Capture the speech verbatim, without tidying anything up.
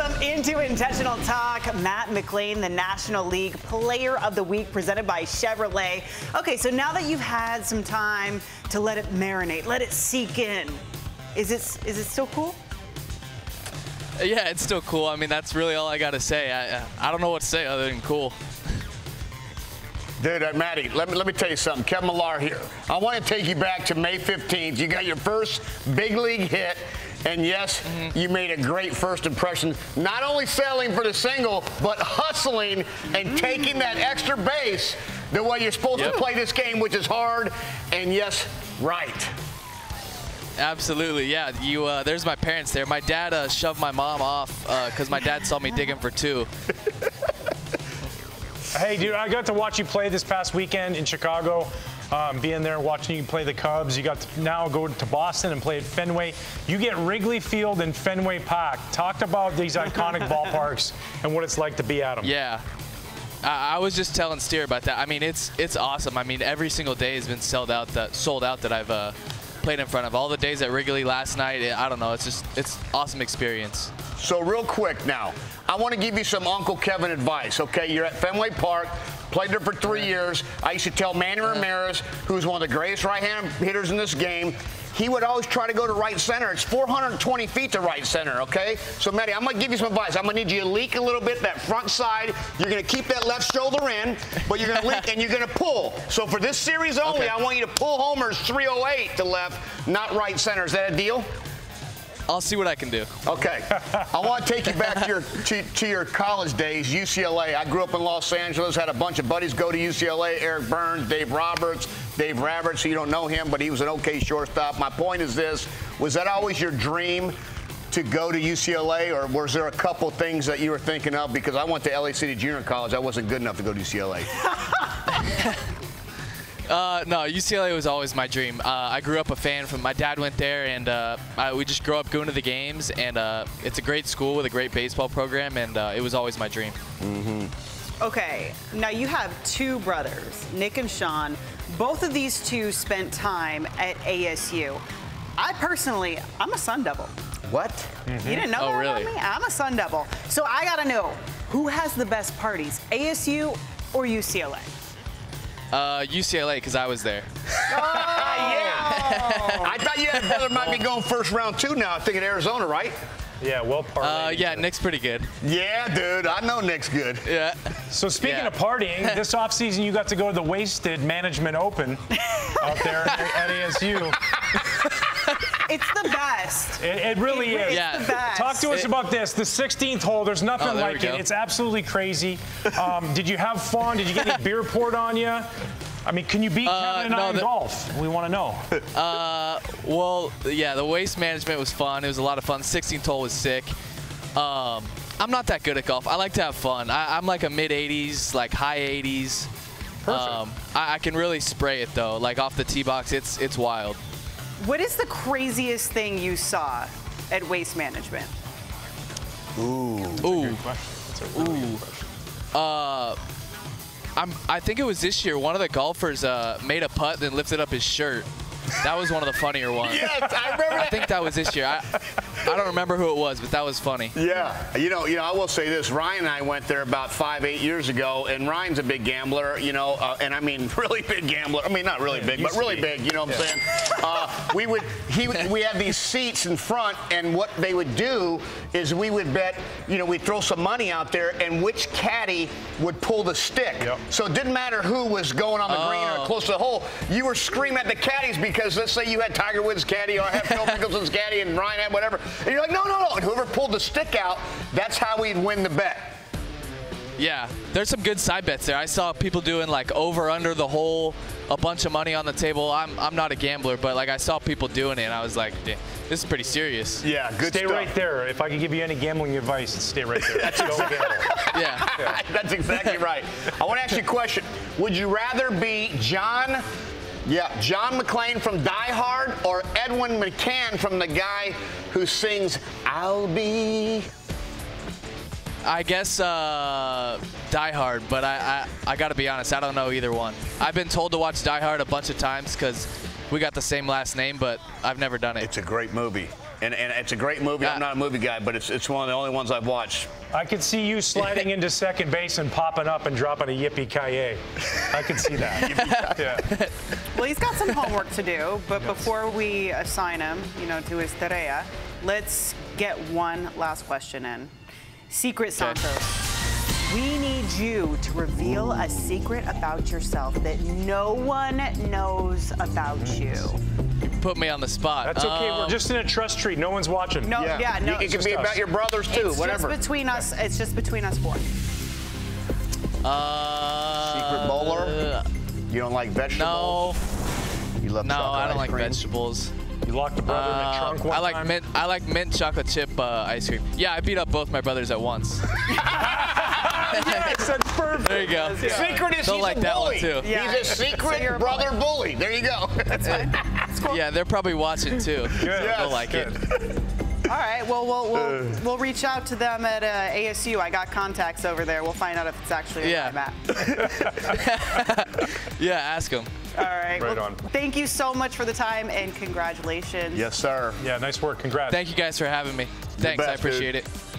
Welcome into Intentional Talk. Matt McLain, the National League Player of the Week, presented by Chevrolet. Okay, so now that you've had some time to let it marinate, let it seek in, is it, is it still cool? Yeah, it's still cool. I mean, that's really all I got to say. I, I don't know what to say other than cool. Dude, uh, Matty, let me, let me tell you something. Kevin Millar here. I want to take you back to May fifteenth. You got your first big league hit, and yes, mm-hmm. you made a great first impression. Not only selling for the single, but hustling and mm-hmm. taking that extra base the way you're supposed yep. to play this game, which is hard, and yes, right. Absolutely, yeah. You, uh, there's my parents there. My dad uh, shoved my mom off because uh, my dad saw me digging for two. Hey, dude, I got to watch you play this past weekend in Chicago, um, being there, watching you play the Cubs. You got to now go to Boston and play at Fenway. You get Wrigley Field and Fenway Park. Talked about these iconic ballparks and what it's like to be at them. Yeah. I, I was just telling Steer about that. I mean, it's it's awesome. I mean, every single day has been sold out that, sold out that I've uh, played in front of. All the days at Wrigley last night, I don't know. It's just it's awesome experience. So real quick now, I want to give you some Uncle Kevin advice, okay? You're at Fenway Park, played there for three years. I used to tell Manny Ramirez, who's one of the greatest right-hand hitters in this game, he would always try to go to right center. It's four hundred twenty feet to right center, okay? So, Matty, I'm going to give you some advice. I'm going to need you to leak a little bit that front side. You're going to keep that left shoulder in, but you're going to leak and you're going to pull. So, for this series only, okay. I want you to pull homers three oh eight to left, not right center. Is that a deal? I'll see what I can do. Okay. I want to take you back to your, to, to your college days, U C L A. I grew up in Los Angeles, had a bunch of buddies go to U C L A, Eric Burns, Dave Roberts, Dave Roberts, you don't know him, but he was an okay shortstop. My point is this, was that always your dream to go to U C L A, or was there a couple things that you were thinking of? Because I went to L A City Junior College. I wasn't good enough to go to U C L A. Uh, no, U C L A was always my dream. Uh, I grew up a fan from, my dad went there, and uh, I, we just grew up going to the games, and uh, it's a great school with a great baseball program, and uh, it was always my dream. Mm-hmm. Okay, now you have two brothers, Nick and Sean. Both of these two spent time at A S U. I personally, I'm a Sun Devil. What? Mm-hmm. You didn't know oh, that really? about me? I'm a Sun Devil. So I gotta know, who has the best parties, A S U or U C L A? Uh, U C L A, because I was there. Oh, yeah. I thought you had a brother might be going first round two now, I think, in Arizona, right? Yeah, well partying. Uh, yeah, Nick's pretty good. Yeah, dude, I know Nick's good. Yeah. So speaking yeah. of partying, this offseason you got to go to the Waste Management Open out there at A S U. It's the best. It, it really it, is. It's yeah. the best. Talk to us it, about this. The sixteenth hole, there's nothing oh, there like it. It's absolutely crazy. Um, did you have fun? Did you get any beer poured on you? I mean, can you beat uh, Kevin and no, I in golf? We want to know. Uh, well, yeah, the Waste Management was fun. It was a lot of fun. sixteenth hole was sick. Um, I'm not that good at golf. I like to have fun. I, I'm like a mid eighties, like high eighties. Perfect. Um, I, I can really spray it, though. Like, off the tee box, it's, it's wild. What is the craziest thing you saw at Waste Management? Ooh. That's Ooh. a good question. That's a really Ooh. good question. Uh... I'm, I think it was this year, one of the golfers uh, made a putt then lifted up his shirt. That was one of the funnier ones. Yes, I remember that. I think that was this year. I, I don't remember who it was, but that was funny. Yeah. You know, you know, I will say this. Ryan and I went there about five, eight years ago, and Ryan's a big gambler, you know, uh, and I mean really big gambler. I mean, not really big, but really big, you know what I'm saying? Uh, we would, he, we had these seats in front, and what they would do is we would bet, you know, we'd throw some money out there, and which caddy would pull the stick. Yep. So it didn't matter who was going on the oh. green or close to the hole. You were screaming at the caddies because Because let's say you had Tiger Woods' caddy, or I had Phil Mickelson's caddy, and Ryan had whatever, and you're like, no, no, no. And whoever pulled the stick out, that's how we'd win the bet. Yeah, there's some good side bets there. I saw people doing like over under the hole, a bunch of money on the table. I'm I'm not a gambler, but like I saw people doing it, and I was like, this is pretty serious. Yeah, good stay stuff. right there. If I could give you any gambling advice, stay right there. That's Go gamble. Yeah. yeah, that's exactly right. I want to ask you a question. Would you rather be John? Yeah, John McClain from Die Hard or Edwin McCain from the guy who sings I'll Be? I guess uh, Die Hard, but I, I, I got to be honest, I don't know either one. I've been told to watch Die Hard a bunch of times because we got the same last name, but I've never done it. It's a great movie. And, and it's a great movie. I'm not a movie guy, but it's it's one of the only ones I've watched. I could see you sliding into second base and popping up and dropping a yippee-ki-yay. I could see that. Yeah. Well, he's got some homework to do, but yes. before we assign him, you know, to his tarea, let's get one last question in. Secret Santos. We need you to reveal a secret about yourself that no one knows about you. You put me on the spot. That's okay. Um, We're just in a trust tree. No one's watching. No, yeah, yeah no. It can be us. About your brothers too. It's whatever. It's just between us. It's just between us four. Uh, secret bowler. Uh, you don't like vegetables. No. You love no, chocolate I don't like cream. Vegetables. You locked the brother uh, in a trunk one I like time. Mint, I like mint chocolate chip uh, ice cream. Yeah, I beat up both my brothers at once. Yes, that's perfect. There you go. Secret is he's like a bully. That one too. Yeah. He's a secret so brother a bully. bully. There you go. That's fine. That's cool. Yeah, they're probably watching too. Good. So yes, they'll like good. it. All right. Well, we'll we'll, we'll reach out to them at uh, A S U. I got contacts over there. We'll find out if it's actually yeah. Matt. Yeah, ask them. All right. Right well, on. Thank you so much for the time and congratulations. Yes, sir. Yeah, nice work. Congrats. Thank you guys for having me. Thanks. Best, I appreciate dude. it.